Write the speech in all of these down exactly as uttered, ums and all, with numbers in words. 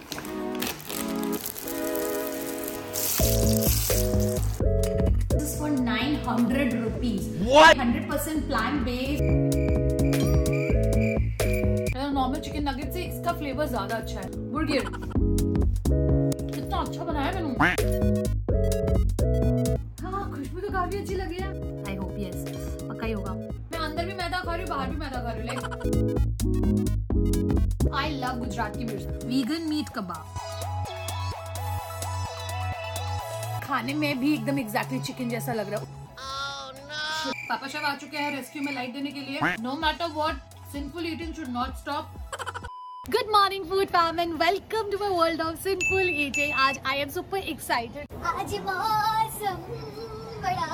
This is for nine hundred rupees. What? one hundred percent plant based. Normal chicken nuggets से इसका flavour ज़्यादा अच्छा है. Burger. कितना अच्छा बनाया मैंने. हाँ, खुशबू तो काफी अच्छी लग रही है. I hope yes. पक्का ही होगा. मैं अंदर भी मैदा खा रही हूँ, बाहर भी मैदा खा रही हूँ. I love Gujarati mirch. Vegan meat kebab. खाने में भी एकदम एग्जैक्टली चिकन जैसा लग रहा है. oh, no. पापा साहब आ चुके हैं रेस्क्यू में लाइट देने के लिए. No matter what, sinful eating should not stop. Good morning food fam and welcome to my world of sinful eating. आज आई एम सुपर एक्साइटेड. आज मौसम बड़ा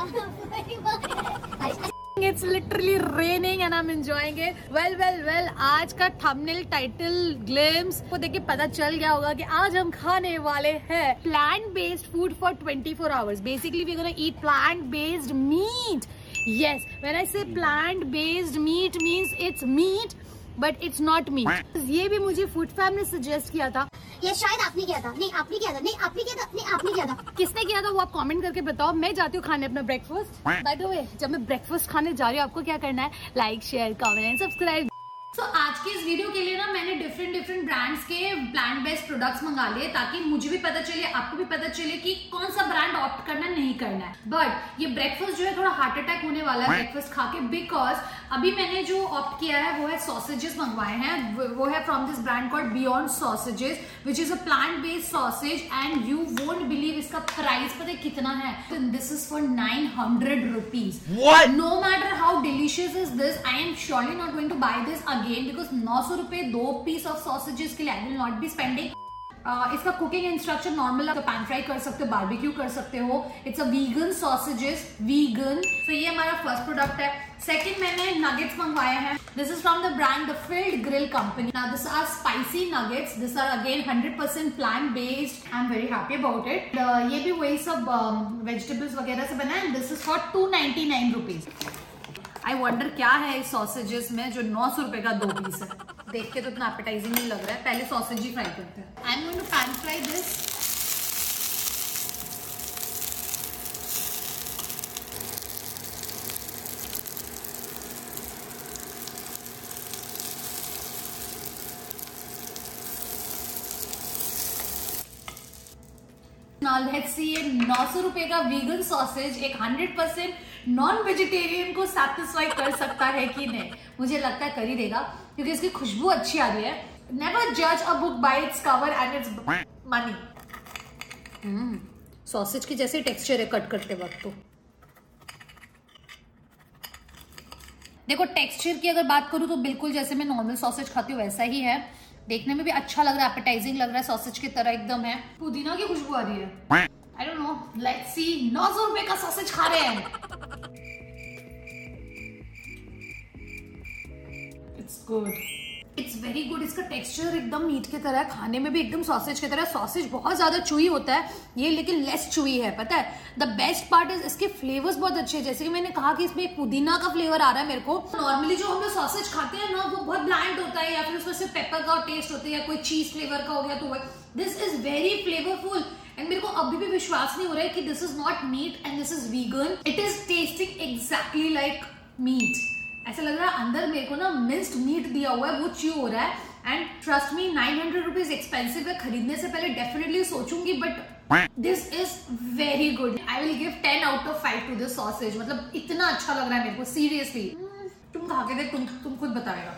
It's literally raining and I'm enjoying it. Well, well, well. आज का thumbnail title glimpse को देख के पता चल गया होगा कि आज हम खाने वाले हैं plant based food for twenty-four hours. Basically, we're gonna eat plant based meat. Yes, when I say plant based meat means it's meat, but it's not meat. ये भी मुझे food fam ने suggest किया था. ये शायद आपने किया था. नहीं आपने किया था. नहीं आपने किया था. नहीं आपने किया था. किसने किया था वो आप कमेंट करके बताओ. मैं जाती हूँ खाने अपना ब्रेकफास्ट. बाय द वे, जब मैं ब्रेकफास्ट खाने जा रही हूँ आपको क्या करना है, like share comment and subscribe. So so, आज के इस वीडियो के लिए ना मैंने डिफरेंट डिफरेंट ब्रांड्स के प्लांट बेस्ड प्रोडक्ट्स मंगा लिए ताकि मुझे भी पता चले, आपको भी पता चले कि कौन सा ब्रांड ऑप्ट करना नहीं करना है. बट ये ब्रेकफास्ट जो है थोड़ा हार्ट अटैक होने वाला है ब्रेकफास्ट खा के, बिकॉज अभी मैंने जो ऑप्ट किया है वो है सॉसेजेस मंगवाए हैं. वो है from this brand called beyond sausages which is a plant based sausage and you won't believe इसका प्राइस पता है कितना है. This is for nine hundred rupees. No matter how delicious is this, I am surely not going to buy this again because नौ सौ रुपए दो piece of sausages के लिए I will not be spending. Uh, इसका cooking instruction normal आप pan fry कर सकते हो, बारबेक्यू कर सकते हो. It's a vegan sausages, vegan. तो ये हमारा फर्स्ट प्रोडक्ट है. सेकंड मैंने नगेट्स मंगवाए हैं. This is from the brand the field grill company. Now this are spicy nuggets. This are again hundred percent plant based. I am very happy about it. ये भी वही सब vegetables uh, वगैरह से बना है. This is for two ninety nine rupees. I wonder क्या है इस सॉसेजेस में जो नौ सौ रुपए का दो पीस है. देख के तो इतना एपेटाइजिंग नहीं लग रहा है. पहले सॉसेज ही फ्राई करते हैं. I am going to pan fry this. Let's see ये नौ सौ रुपए का वीगन सॉसेज एक हंड्रेड परसेंट नॉन वेजिटेरियन को सैटिस्फाई कर सकता है कि नहीं. मुझे लगता है कर ही देगा क्योंकि इसकी खुशबू अच्छी आ रही है. नेवर जज a book by its cover and its money. Sausage के जैसे टेक्सचर है कट करते वक्त. तो देखो टेक्सचर की अगर बात करूँ तो बिल्कुल जैसे मैं नॉर्मल सॉसेज खाती हूँ वैसा ही है. देखने में भी अच्छा लग रहा है, एपेटाइजिंग लग रहा है, सॉसेज की तरह एकदम है. पुदीना की खुशबू आ रही है. I don't know, let's see. नौ सौ रुपए का सॉसेज खा रहे हैं. It's good, it's very good. इसका टेक्सचर एकदम मीट की तरह है, खाने में भी एकदम सॉसेज की तरह. सॉसेज बहुत ज्यादा चुई होता है ये, लेकिन लेस चुई है. पता है द बेस्ट पार्ट इज इसके फ्लेवर्स बहुत अच्छे हैं. जैसे कि मैंने कहा कि इसमें पुदीना का फ्लेवर आ रहा है मेरे को. नॉर्मली जो हम लोग सॉसेज खाते हैं ना वो बहुत ब्लैंड होता है या फिर उसमें सिर्फ पेपर का टेस्ट होता है या कोई चीज फ्लेवर का हो गया. तो this is very flavourful and मेरे को अभी भी विश्वास नहीं हो रहा है कि this is not meat and this is vegan. It is tasting exactly like meat. ऐसा लग रहा है अंदर मेरे को ना मिक्स्ड मीट दिया हुआ है, वो च्यू हो रहा है. And trust me nine hundred rupees expensive है. खरीदने से पहले डेफिनेटली सोचूंगी but this is very good. I will give ten out of five to this sausage. मतलब इतना अच्छा लग रहा है मेरे को सीरियसली. तुम खा के देख, तुम तुम खुद बताएगा.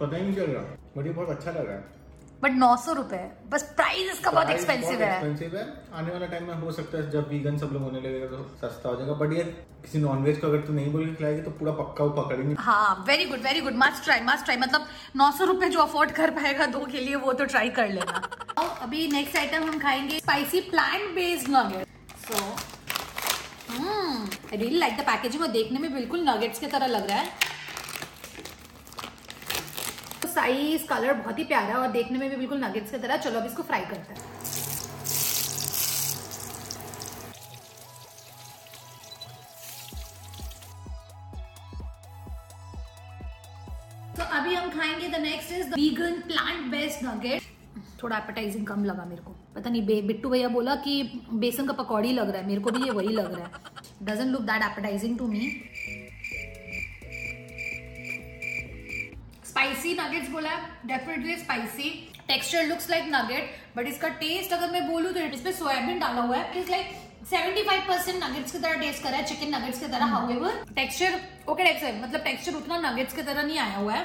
पता ही नहीं चल रहा, मुझे बहुत अच्छा लग रहा है. बट नौ सौ रुपए बस प्राइस इसका बहुत एक्सपेंसिव है. एक्सपेंसिव है. आने वाला टाइम में हो सकता है जब वीगन सब लोग होने लगेगा तो सस्ता हो जाएगा. बट ये किसी नॉनवेज को अगर तू नहीं बोल के खिलाएगी तो पूरा पक्का वो पकड़ेंगे. हाँ, very good very good. Must try must try. मतलब नौ सौ रुपए जो अफोर्ड कर पाएगा दो के लिए वो तो ट्राई कर लेना. और अभी नेक्स्ट आइटम हम खाएंगे spicy plant based nuggets. So I really like the packaging. और देखने में बिल्कुल नगेट्स की तरह लग रहा है. साइज कलर बहुत ही प्यारा और देखने में भी बिल्कुल नगेट्स की तरह. चलो अब इसको फ्राई करते हैं. तो अभी हम खाएंगे the next is the vegan plant based nugget. थोड़ा एपेटाइजिंग कम लगा मेरे को, पता नहीं बिट्टू भैया बोला कि बेसन का पकौड़ी लग रहा है, मेरे को भी ये वही लग रहा है। Doesn't look that appetising to me. Spicy nuggets बोला, definitely spicy. Texture looks like nugget but इसका टेस्ट अगर मैं बोलूँ तो इसमें सोयाबीन डाला हुआ है। इट्स लाइक पचहत्तर परसेंट नगेट्स की तरह टेस्ट कर रहा है, चिकन नगेट्स की तरह। हाउएवर टेक्सचर ओके, टेक्सचर मतलब टेक्सचर उतना नगेट्स की तरह नहीं आया हुआ है,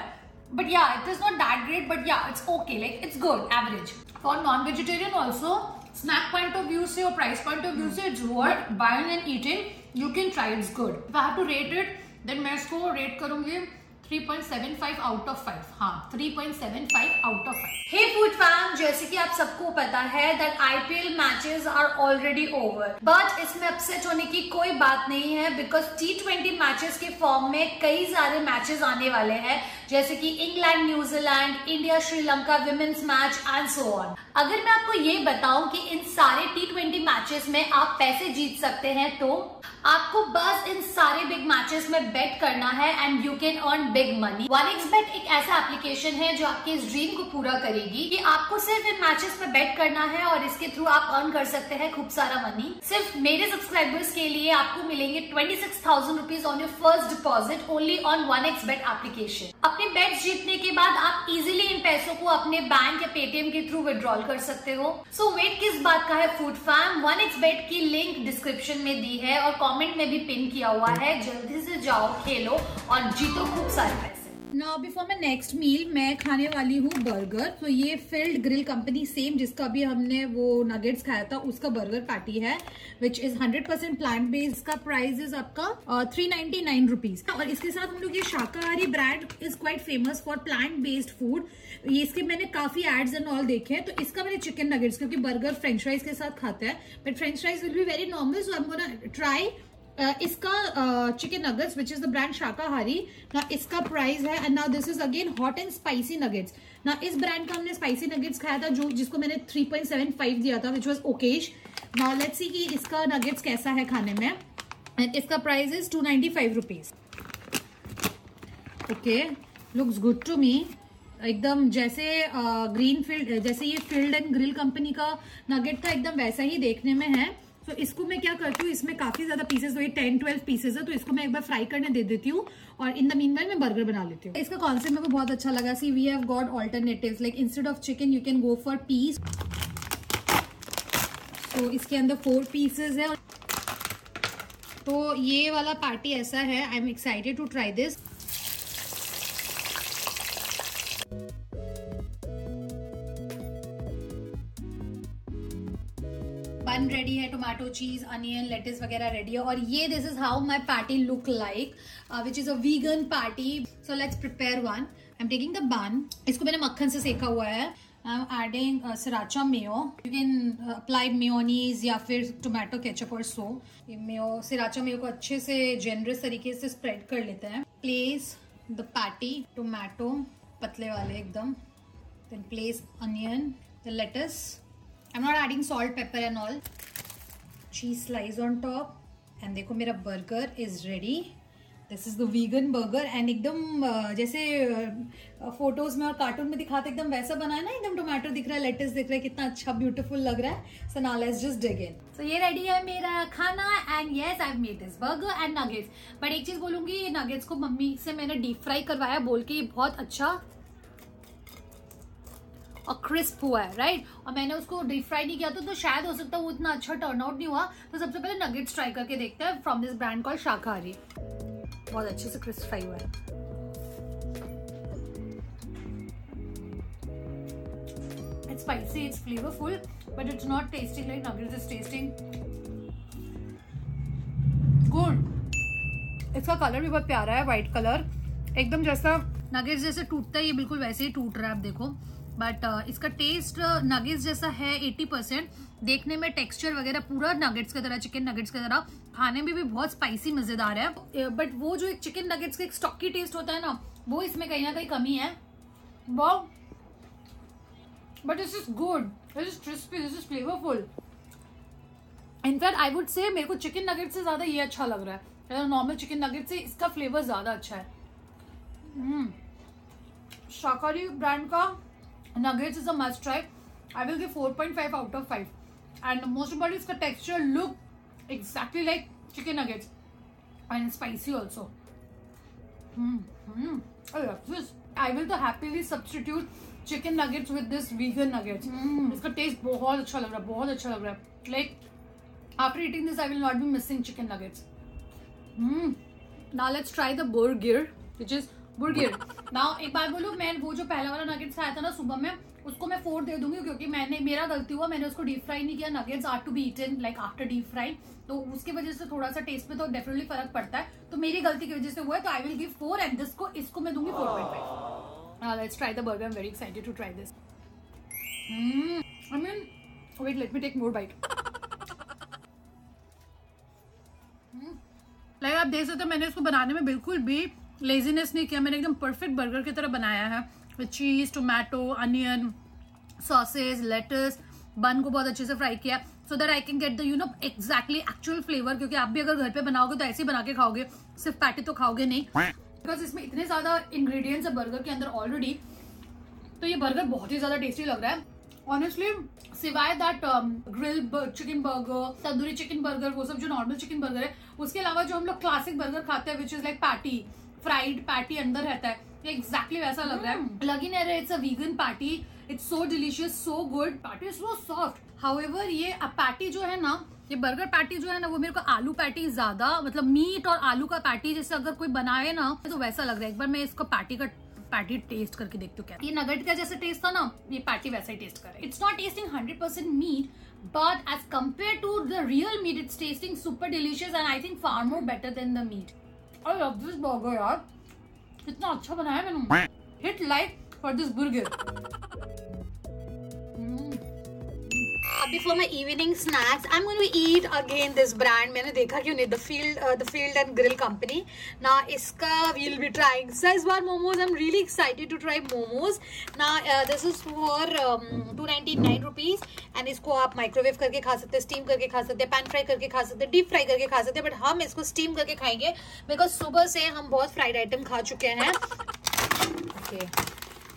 but yeah it is not that great, but yeah it's okay, like it's good average for non vegetarian also. Snack point of view से और प्राइस पॉइंट ऑफ व्यू से it's worth buying and eating, you can try, it's good. If I have to rate it then मैं इसको rate करूंगी three point seven five out of five. हाँ, three point seven five out of five. Hey food fam, जैसे कि आप सबको पता है that IPL matches are already over, but इसमें अपसेट होने की कोई बात नहीं है बिकॉज टी ट्वेंटी मैचेस के फॉर्म में कई सारे मैचेस आने वाले हैं, जैसे कि England New Zealand, India Sri Lanka women's match and so on. अगर मैं आपको ये बताऊं कि इन सारे टी ट्वेंटी मैचेस में आप पैसे जीत सकते हैं, तो आपको बस इन सारे बिग मैचेस में बेट करना है and you can earn big money. One X bet एक ऐसा एप्लीकेशन है जो आपके इस ड्रीम को पूरा करेगी कि आपको सिर्फ इन मैचेस में बेट करना है और इसके थ्रू आप अर्न कर सकते हैं खूब सारा मनी। सिर्फ मेरे सब्सक्राइबर्स के लिए आपको मिलेंगे twenty six thousand rupees on your first deposit only on one X bet application. अपने बेट्स जीतने के बाद आप इजीली इन पैसों को अपने बैंक या पेटीएम के थ्रू विड्रॉल कर सकते हो। सो so, वेट किस बात का है food fam, one X bet की लिंक डिस्क्रिप्शन में दी है और कमेंट में भी पिन किया हुआ है। जल्दी से जाओ, खेलो और जीतो खूब सारे पैसे। Now before my next meal मैं खाने वाली हूँ बर्गर। तो ये फील्ड ग्रिल कंपनी, सेम जिसका भी हमने वो नगेट्स खाया था, उसका बर्गर पैटी है which is hundred percent plant based. इसका प्राइस इज आपका थ्री नाइनटी नाइन रुपीज। और इसके साथ हम लोग ये Shaka Harry brand is quite famous for plant based food, ये इसके मैंने काफी एड्स एंड ऑल देखे हैं। तो इसका मैंने चिकन नगेट्स, क्योंकि बर्गर फ्रेंच फ्राइज के साथ खाता है but french fries will be very normal, so I am gonna try Uh, इसका chicken nuggets which is the brand Shaka हारी। ना इसका प्राइस है, and now this is again hot and spicy nuggets. ना इस ब्रांड का हमने स्पाइसी नगेट्स खाया था जो जिसको मैंने थ्री पॉइंट सेवन फाइव दिया था which was okayish. Now let's see कि इसका नगेट्स कैसा है खाने में। एंड इसका price is two ninety five rupees. Okay, looks good to me. एकदम जैसे ग्रीन फील्ड, जैसे ये फील्ड एंड ग्रिल कंपनी का नगेट था, एकदम वैसा ही देखने में है। तो so, इसको मैं क्या करती हूँ, इसमें काफी ज्यादा पीसेस, तो ये टेन ट्वेल्व पीसेस है, तो इसको मैं एक बार फ्राई करने दे देती हूँ और इन द मीनवाइल मैं बर्गर बना लेती हूँ। इसका कॉन्सेप्ट मेरे को बहुत अच्छा लगा। See we have got alternatives, like instead of chicken you can go for peas. तो इसके अंदर फोर पीसेस है। तो ये वाला पार्टी ऐसा है, I am excited to try this. Bun ready है, टोमेटो चीज अनियन लेटिस वगैरह रेडी है। और ये this is how my patty look like which is a vegan patty. So let's prepare one. I am taking the bun, इसको मैंने मक्खन से सेका हुआ है। I am adding sriracha mayo, you can apply mayonnaise या फिर टोमेटो केचप और सो। ये मेयो सराचा मेयो को अच्छे से जेनरस तरीके से स्प्रेड कर लेते हैं। प्लेस द पार्टी, टोमेटो पतले वाले एकदम, then place onion, the lettuce. I'm not adding salt, pepper and all. Cheese slice on top. And देखो मेरा burger is ready. This is the vegan burger and एकदम जैसे फोटोज में और cartoon में दिखाते एकदम वैसा बना है ना, एकदम टोमेटो दिख रहा है, लेटस दिख रहा है, कितना अच्छा ब्यूटीफुल लग रहा है। So now let's just dig in. So ये रेडी है मेरा खाना and yes I've made this burger and nuggets. But एक चीज बोलूँगी, ये nuggets को मम्मी से मैंने डीप फ्राई करवाया बोल के, ये बहुत अच्छा और क्रिस्प हुआ है राइट। और मैंने उसको डीप फ्राई नहीं किया था, तो शायद हो सकता है वो इतना अच्छा टर्न आउट नहीं हुआ। तो सबसे पहले नगेट्स ट्राई करके देखते हैं from this brand called Shaka हारी। बहुत अच्छे से क्रिस्प फ्राई हुआ है। It's spicy, it's flavourful but it's not tasting like nuggets is tasting. Good. इसका कलर भी बहुत प्यारा है, वाइट कलर, एकदम जैसा नगेट्स जैसे टूटता है ये बिल्कुल वैसे ही टूट रहा है आप देखो। बट uh, इसका टेस्ट नगेट्स uh, जैसा है एटी परसेंट। देखने में टेक्सचर वगैरह पूरा नगेट्स की तरह, चिकन नगेट्स की तरह, खाने में भी बहुत स्पाइसी मजेदार है। बट uh, वो जो एक चिकन नगेट्स का एक स्टॉकी टेस्ट होता है ना, वो इसमें कहीं ना कहीं कमी है। But this is good, this is crispy, this is flavourful. In fact I would say मेरे को चिकन नगेट्स से ज़्यादा ये अच्छा लग रहा है। नॉर्मल चिकन नगेट्स से इसका फ्लेवर ज़्यादा अच्छा है। mm. शाका हरी ब्रांड का nuggets is a must try. I will give four point five out of five. And most important इसका texture look exactly like chicken nuggets and spicy also. I love this. I will तो happily substitute chicken nuggets with this vegan nuggets. इसका test बहुत अच्छा लग रहा है, बहुत अच्छा लग रहा है. Like after eating this I will not be missing chicken nuggets. Now let's try the burger which is burger. Now एक बार बोलूँ, मैं वो जो पहला वाला नगेट्स आया था ना सुबह में, उसको मैं फोर दे दूंगी क्योंकि मैंने मेरा गलती हुआ, मैंने उसको डीप फ्राई नहीं किया. Nuggets are to be eaten like after deep fry, तो उसकी वजह से थोड़ा सा टेस्ट में तो डेफिनेटली फर्क पड़ता है. तो मेरी गलती की वजह से हुआ है, तो I will give four and this को इसको मैं दूंगी four point five. Now let's try the burger. I am very excited to try this. I mean wait, let me take more bite. Like आप देख सकते हो मैंने इसको बनाने में बिल्कुल भी लेजीनेस नहीं किया. मैंने एकदम परफेक्ट बर्गर की तरह बनाया है with cheese, tomato, onion, sausage, lettuce. Bun को बहुत अच्छे से फ्राई किया so that I can get the you know exactly actual flavour. क्योंकि आप भी अगर घर पे बनाओगे तो ऐसे ही बना के खाओगे, सिर्फ पैटी तो खाओगे नहीं, बिकॉज इसमें इतने ज़्यादा इंग्रेडिएंट्स है बर्गर के अंदर ऑलरेडी. तो ये बर्गर बहुत ही ज़्यादा टेस्टी लग रहा है ऑनेस्टली. सिवाय that grill chicken burger, tandoori chicken burger, वो सब जो नॉर्मल चिकन बर्गर है, उसके अलावा जो हम लोग क्लासिक बर्गर खाते हैं which is like patty, fried patty अंदर रहता है, ये एग्जैक्टली वैसा लग रहा है. लग ही नहीं रहा it's a vegan patty. It's so delicious, so good. Patty is so soft. However ये पैटी जो है ना, ये बर्गर पैटी जो है ना, वो मेरे को आलू पैटी ज्यादा, मतलब मीट और आलू का पैटी जैसे अगर कोई बनाए ना तो वैसा लग रहा है. एक बार मैं इसको पैटी का पैटी टेस्ट करके देखती हूँ क्या ये नगेट का जैसा टेस्ट था ना, ये पैटी वैसा ही टेस्ट कर रहा है. It's not tasting hundred percent meat but as compare to the real meat it's tasting super delicious and I think far more better than the meat. I love this burger यार, कितना अच्छा बनाया मैंने. Hit like for this burger. अभी for my evening snacks, I'm going to eat again this brand. मैंने देखा क्यों नहीं, the field, uh, the field and grill company. Now इसका we'll be trying Schezwan momos. I'm really excited to try momos. Now uh, this is for um, two ninety-nine rupees and इसको आप microwave करके खा सकते हैं, steam करके खा सकते हैं, पैन फ्राई करके खा सकते हैं, डीप फ्राई करके खा सकते हैं, बट हम इसको स्टीम करके खाएंगे बिकॉज सुबह से हम बहुत फ्राइड आइटम खा चुके हैं. okay.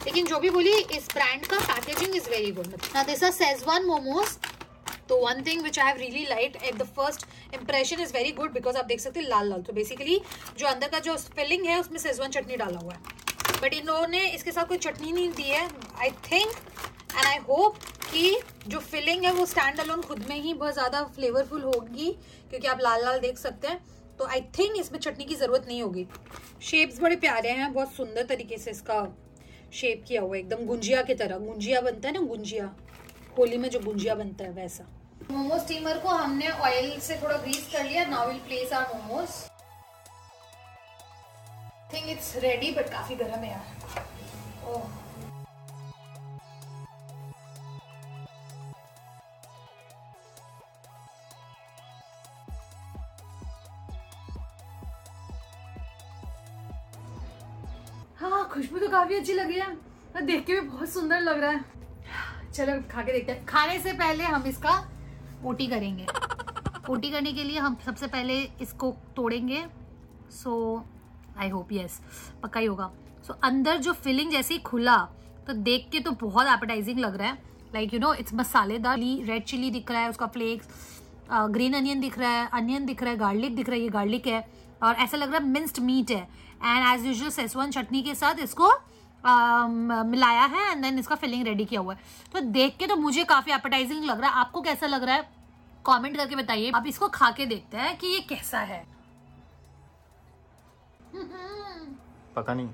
लेकिन जो भी बोली, इस ब्रांड का packaging is very good. Now this are Schezwan momos. तो one thing which I have really liked at the first impression is very good because आप देख सकते हैं लाल लाल, तो बेसिकली जो अंदर का जो फिलिंग है उसमें Schezwan चटनी डाला हुआ है, बट इन लोगों ने इसके साथ कोई चटनी नहीं दी है. I think and I hope कि जो फिलिंग है वो स्टैंड अलोन खुद में ही बहुत ज़्यादा फ्लेवरफुल होगी क्योंकि आप लाल लाल देख सकते हैं. तो आई थिंक इसमें चटनी की ज़रूरत नहीं होगी. शेप्स बड़े प्यारे हैं, बहुत सुंदर तरीके से इसका शेप किया हुआ है, एकदम गुंजिया की तरह. गुंजिया बनता है ना, गुंजिया होली में जो गुंजिया बनता है वैसा. मोमो स्टीमर को हमने ऑयल से थोड़ा ग्रीस कर लिया. Now will place our momos. I think it's ready but काफ़ी गर्म है यार. ओह हाँ, खुशबू तो काफी अच्छी लग रही है और देख के भी बहुत सुंदर लग रहा है. चलो खा के देखते हैं. खाने से पहले हम इसका पोटी करेंगे. पोटी करने के लिए हम सबसे पहले इसको तोड़ेंगे. सो आई होप यस, पक्का ही होगा. सो so, अंदर जो फिलिंग जैसे ही खुला तो देख के तो बहुत एपेटाइजिंग लग रहा है. लाइक यू नो इट्स मसालेदार. रेड चिली दिख रहा है, उसका फ्लेक्स, ग्रीन अनियन दिख रहा है, अनियन दिख रहा है, गार्लिक दिख रहा है, ये गार्लिक है, और ऐसा लग रहा है मिंस्ड मीट है. And as usual Schezwan chutney के साथ इसको uh, मिलाया है एंड देन इसका फिलिंग रेडी किया हुआ है. तो देख के तो मुझे काफ़ी एपेटाइजिंग लग रहा है. आपको कैसा लग रहा है कमेंट करके बताइए. आप इसको खा के देखते हैं कि ये कैसा है. पका नहीं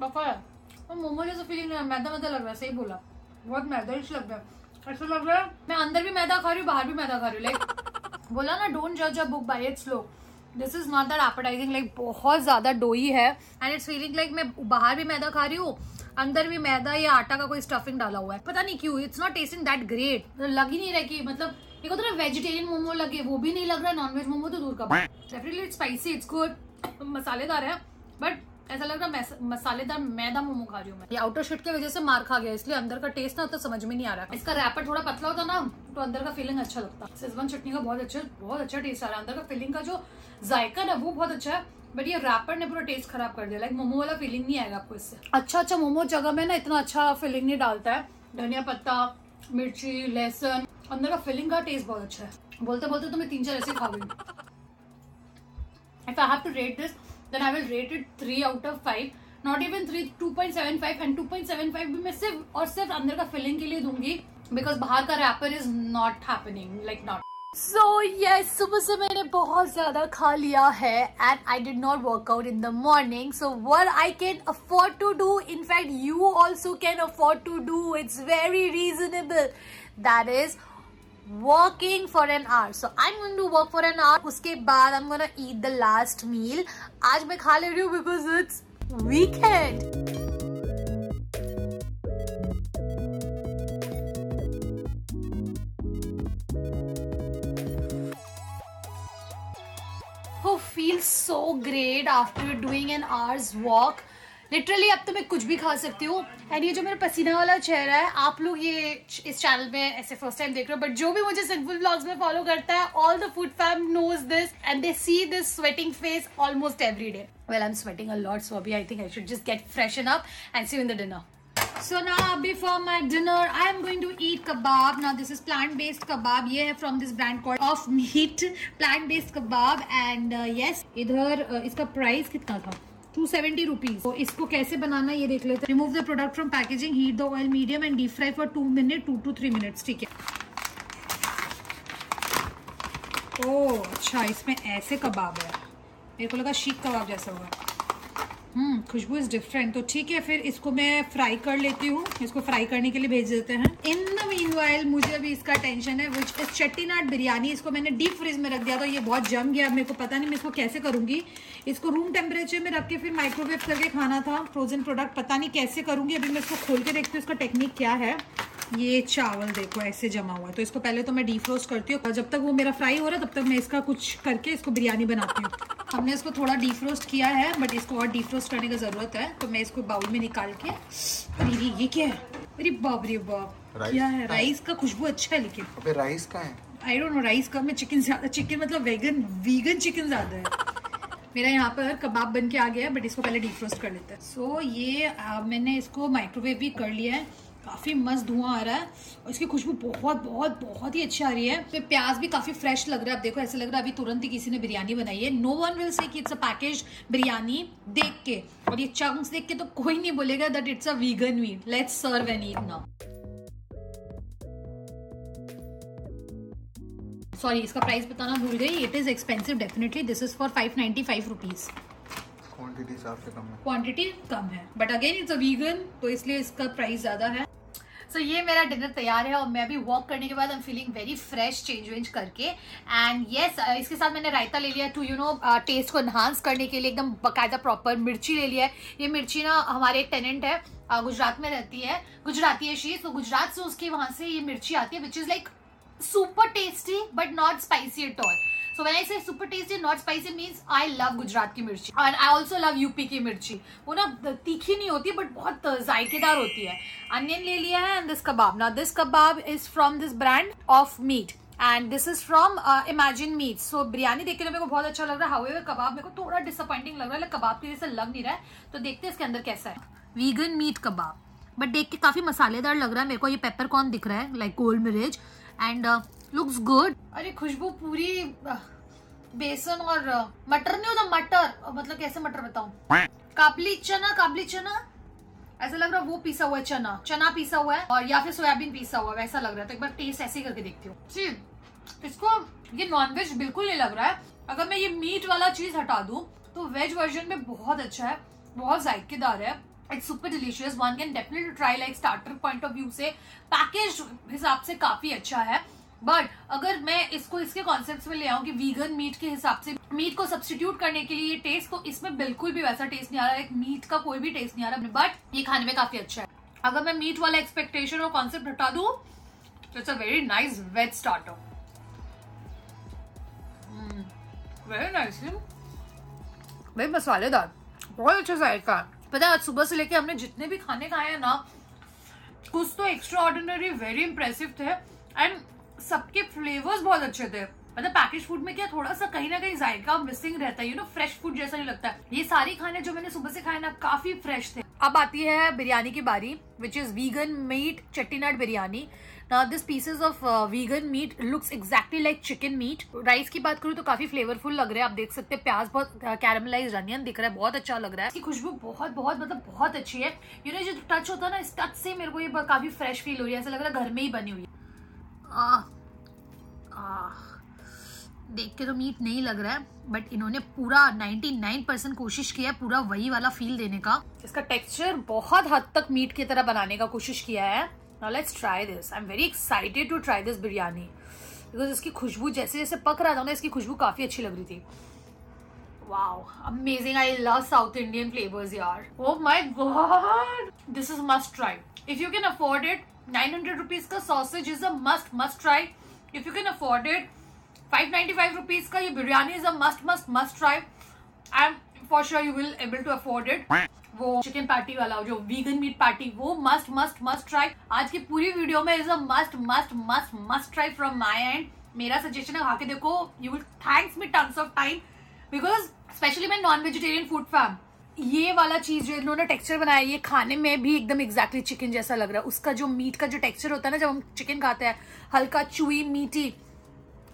पका है तो मोमो जैसा फीलिंग नहीं है. मैदा मैदा लग रहा है, सही बोला, बहुत मैदाइश लग रहा है. ऐसा लग रहा है मैं अंदर भी मैदा खा रही हूँ, बाहर भी मैदा खा रही हूँ. लाइक बोला ना, डोंट जज a book by its look. This is not that appetising. Like बहुत ज़्यादा डोई है एंड इट्स फीलिंग लाइक मैं बाहर भी मैदा खा रही हूँ, अंदर भी मैदा या आटा का कोई स्टफिंग डाला हुआ है. पता नहीं क्यों it's not tasting that great. लग ही नहीं रहा कि मतलब एक होता है ना वेजिटेरियन मोमो लगे, वो भी नहीं लग रहा है, नॉन वेज मोमो तो दूर का. Definitely it's spicy, it's good, मसालेदार है, बट ऐसा लग रहा है मसालेदार मैदा मोमो खा रही हूँ मैं. ये आउटर शीट की वजह से मार खा गया, इसलिए अंदर का टेस्ट ना तो समझ में नहीं आ रहा. इसका रैपर थोड़ा पतला होता ना तो अंदर का फीलिंग अच्छा लगता. Schezwan चटनी का बहुत अच्छा बहुत अच्छा टेस्ट आ रहा है. अंदर का फीलिंग का जो जायका है वो बहुत अच्छा है. बट ये रैपर ने पूरा टेस्ट खराब कर दिया। लाइक मोमो वाला फीलिंग नहीं आएगा आपको इससे। अच्छा अच्छा मोमो जगह में ना इतना अच्छा फीलिंग नहीं डालता है। धनिया पत्ता, मिर्ची, लहसुन, अंदर का फीलिंग का टेस्ट बहुत अच्छा है। बोलते बोलते तो मैं तीन चार ऐसे खा गई। If I have to rate this then I will rate it three out of five, not even three, two point seven five. And two point seven five भी मैं सिर्फ और सिर्फ अंदर का फीलिंग के लिए दूंगी बिकॉज बाहर का wrapper is not happening like not. So yes, सुबह से मैंने बहुत ज़्यादा खा लिया है and I did not workout in the morning, so what I can afford to do, in fact you also can afford to do, it's very reasonable, that is working for an hour. So I'm going to work for an hour. उसके बाद I'm going to eat the last meal. आज मैं खा ले रही हूँ because it's weekend. Oh, feels so great after doing an hour's walk. Literally अब तो मैं कुछ भी खा सकती हूँ। एंड ये जो मेरा पसीना वाला चेहरा है, आप लोग ये इस चैनल में ऐसे फर्स्ट टाइम देख रहे हो, बट जो भी मुझे सिंपल व्लॉग्स में फॉलो करता है, all the food fam knows this and they see this sweating face almost every day. Well I am sweating a lot, so अभी I think I should just get freshen up and see you in the dinner. So now before my dinner I am going to eat kebab. Now this is plant based kebab, ये है from this brand called of meat, plant based kebab. And yes, इधर uh, इसका price कितना था, to seventy rupees. तो इसको कैसे बनाना ये देख लेते हैं। Remove the product from packaging, heat the oil medium and deep fry for two minute to two three minutes. ठीक है। ओ अच्छा, इसमें ऐसे कबाब है, मेरे को लगा शीख कबाब जैसा होगा। हम्म खुशबू इज डिफरेंट। तो ठीक है, फिर इसको मैं फ्राई कर लेती हूँ। इसको फ्राई करने के लिए भेज देते हैं। इन द मीनवाइल मुझे अभी इसका टेंशन है विच इज चट्टीनाट बिरयानी। इसको मैंने डीप फ्रीज में रख दिया था, ये बहुत जम गया। मेरे को पता नहीं मैं इसको कैसे करूँगी। इसको रूम टेम्परेचर में रख के फिर माइक्रोवेव करके खाना था। फ्रोजन प्रोडक्ट पता नहीं कैसे करूँगी। अभी मैं इसको खोल के देखती हूँ इसका टेक्निक क्या है। ये चावल देखो ऐसे जमा हुआ है, तो इसको पहले तो मैं डीफ्रोस्ट करती हूँ। जब तक वो मेरा फ्राई हो रहा है तब तक मैं इसका कुछ करके इसको बिरयानी बनाती हूँ। हमने इसको थोड़ा डीफ्रोस्ट किया है बट इसको और डीफ्रोस्ट करने की ज़रूरत है। तो मैं इसको बाउल में निकाल के, अरे ये क्या है, अरे बाप रे बाप क्या है। राइस का खुशबू अच्छा है लेकिन। अबे राइस का है, आई डोंट नो राइस का। मैं चिकन ज्यादा, चिकन मतलब वेगन वीगन चिकन ज्यादा है। मेरा यहाँ पर कबाब बन के आ गया है बट इसको पहले डीफ्रोस्ट कर लेते हैं। सो ये आ, मैंने इसको माइक्रोवेव भी कर लिया है। काफ़ी मस्त धुआं आ रहा है और इसकी खुशबू बहुत बहुत बहुत ही अच्छी आ रही है। फिर प्याज भी काफ़ी फ्रेश लग रहा है। आप देखो ऐसा लग रहा है अभी तुरंत ही किसी ने बिरयानी बनाई है। नो वन विल से कि इट्स अ पैकेज बिरयानी देख के, और ये चंक्स देख के तो कोई नहीं बोलेगा that it's a vegan meat. Let's serve and eat now. Sorry इसका प्राइस बताना भूल गई। It is expensive definitely, this is for five ninety five rupees. Quantity सबसे कम है, क्वांटिटी कम है but again it's a vegan, तो इसलिए इसका प्राइस ज्यादा है। सो so, ये मेरा डिनर तैयार है और मैं अभी वॉक करने के बाद I am feeling very fresh change वेंज करके। एंड येस yes, इसके साथ मैंने रायता ले लिया टू यू नो टेस्ट को एनहांस करने के लिए। एकदम बाकायदा प्रॉपर मिर्ची ले लिया है। ये मिर्ची ना हमारे एक टेनेंट है, uh, गुजरात में रहती है, गुजराती है शी। तो गुजरात से उसके वहाँ से ये मिर्ची आती है which is like super tasty but not spicy at all. So when I say super tasty not spicy means I love Gujarat की मिर्ची and I also love U P की मिर्ची। वो ना तीखी नहीं होती but बहुत जायकेदार होती है। अनियन ले लिया है and this kebab. Now this kebab is from this brand of meat and this is from uh, Imagine Meats. So biryani देखने मेरे को बहुत अच्छा लग रहा है, however कबाब मेरे को थोड़ा disappointing लग रहा है। कबाब के जैसा लग नहीं रहा है। तो देखते हैं इसके अंदर कैसा है। Vegan meat कबाब बट देख के काफी मसालेदार लग रहा है। मेरे को ये पेपरकॉर्न दिख रहा है लाइक गोल्ड मिर्च एंड लुक्स गुड। अरे खुशबू पूरी बेसन और uh, मटर नहीं होता, मटर मतलब कैसे मटर बताऊं, काबली चना, काबली चना ऐसा लग रहा है वो पीसा हुआ है, चना चना पीसा हुआ है और या फिर सोयाबीन पीसा हुआ है वैसा लग रहा है। तो एक बार टेस्ट ऐसे करके देखती हूँ। जी इसको ये नॉनवेज बिल्कुल नहीं लग रहा है। अगर मैं ये मीट वाला चीज हटा दूं तो वेज वर्जन में बहुत अच्छा है, बहुत जायकेदार है। It's super delicious, one can definitely try like starter point of view से, पैकेज हिसाब से काफी अच्छा है। बट अगर मैं इसको इसके कॉन्सेप्ट में ले आऊँ कि वीगन मीट के हिसाब से मीट को सब्सटीट्यूट करने के लिए टेस्ट को, इसमें बिल्कुल भी वैसा टेस्ट नहीं आ रहा है, मीट का कोई भी टेस्ट नहीं आ रहा। बट ये खाने में काफी अच्छा है। अगर मैं मीट वाला एक्सपेक्टेशन और कॉन्सेप्ट हटा दूं तो it's a very nice veg starter, very nice, very मसालेदार, बहुत अच्छा साइड का। पता है आज सुबह से लेके हमने जितने भी खाने खाए हैं ना, कुछ तो एक्स्ट्रा ऑर्डिनरी वेरी इंप्रेसिव थे एंड सबके फ्लेवर्स बहुत अच्छे थे। मतलब पैकेज फूड में क्या थोड़ा सा कहीं ना कहीं जायका मिसिंग रहता है, यू नो फ्रेश फूड जैसा नहीं लगता। ये सारे खाने जो मैंने सुबह से खाए ना काफी फ्रेश थे। अब आती है बिरयानी की बारी, which is vegan meat Chettinad biryani. Now this pieces of uh, vegan meat looks exactly like chicken meat। Rice की बात करूँ तो काफी फ्लेवरफुल लग रहा है, आप देख सकते हैं प्याज बहुत कैरमलाइज्ड अनियन दिख रहा है, बहुत अच्छा लग रहा है। इसकी खुशबू बहुत बहुत मतलब बहुत अच्छी है, यू नो जो टच होता है ना इस टच से मेरे को ये काफी फ्रेश फील हो रही है, ऐसा लग रहा है घर में ही बनी हुई है। आ, आ, देख के तो मीट नहीं लग रहा है बट इन्होंने पूरा निन्यानवे परसेंट कोशिश किया है पूरा वही वाला फील देने का। इसका टेक्सचर बहुत हद तक मीट की तरह बनाने का कोशिश किया है। Now let's try this. I'm very excited to try this biryani because इसकी खुशबू जैसे जैसे पक रहा था ना इसकी खुशबू काफी अच्छी लग रही थी। Wow, amazing! I love South Indian flavors यार। Oh my God, this is must try. If you can afford it, nine hundred rupees का sausage is a must must try. If you can afford it, five ninety-five rupees का ये biryani is a must must must try. I'm for sure you will able to afford it. वो chicken party वाला जो vegan meat party वो must must must try. आज की पूरी video में is a must must must must try from my end. मेरा suggestion है खाके देखो, you will thanks me tons of time because specially मैं नॉन वेजिटेरियन फूड फैम। ये वाला चीज जो इन्होंने टेक्सचर बनाया ये खाने में भी एकदम एग्जैक्टली चिकन जैसा लग रहा है। उसका जो मीट का जो टेक्सचर होता है ना जब हम चिकन खाते हैं हल्का चुई मीटी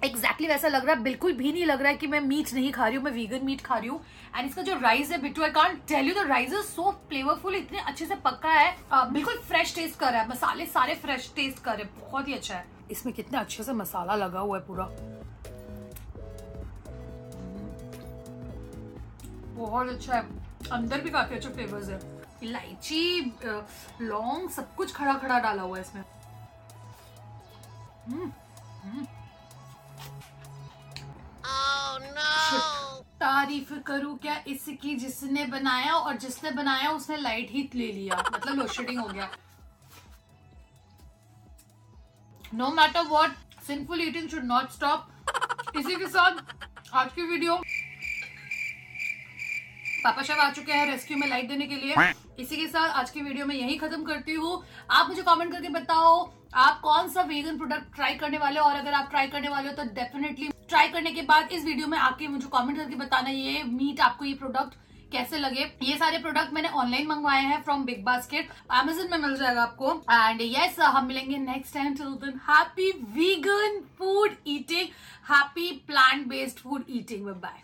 एक्जैक्टली exactly वैसा लग रहा है। बिल्कुल भी नहीं लग रहा है कि मैं मीट नहीं खा रही हूँ, मैं वीगन मीट खा रही हूँ। एंड इसका जो राइस है Bittu I can't tell you, the rice is so flavourful, इतने अच्छे से पका है, बिल्कुल फ्रेश टेस्ट कर रहा है, मसाले सारे फ्रेश टेस्ट कर रहे हैं, बहुत ही अच्छा है। इसमें कितने अच्छे से मसाला लगा हुआ है पूरा, बहुत अच्छा है। अंदर भी काफी अच्छे फ्लेवर्स है, इलायची लौंग सब कुछ खड़ा खड़ा डाला हुआ है इसमें। हम्म हम्म तारीफ करूं क्या इसकी, जिसने बनाया और जिसने बनाया उसने लाइट हीट ले लिया, मतलब लोड शेडिंग हो गया। No matter what sinful eating should not stop. इसी के साथ आज की वीडियो, पापा साहब आ चुके हैं रेस्क्यू में लाइट देने के लिए, इसी के साथ आज की वीडियो में यही खत्म करती हूँ। आप मुझे कमेंट करके बताओ आप कौन सा वीगन प्रोडक्ट ट्राई करने वाले हो, और अगर आप ट्राई करने वाले हो तो डेफिनेटली ट्राई करने के बाद इस वीडियो में आके मुझे कमेंट करके बताना ये मीट आपको ये प्रोडक्ट कैसे लगे। ये सारे प्रोडक्ट मैंने ऑनलाइन मंगवाए हैं फ्रॉम बिग बास्केट, अमेजोन में मिल जाएगा आपको। एंड यस yes, हम मिलेंगे next time. Till then happy vegan food eating, happy plant based food eating, bye bye.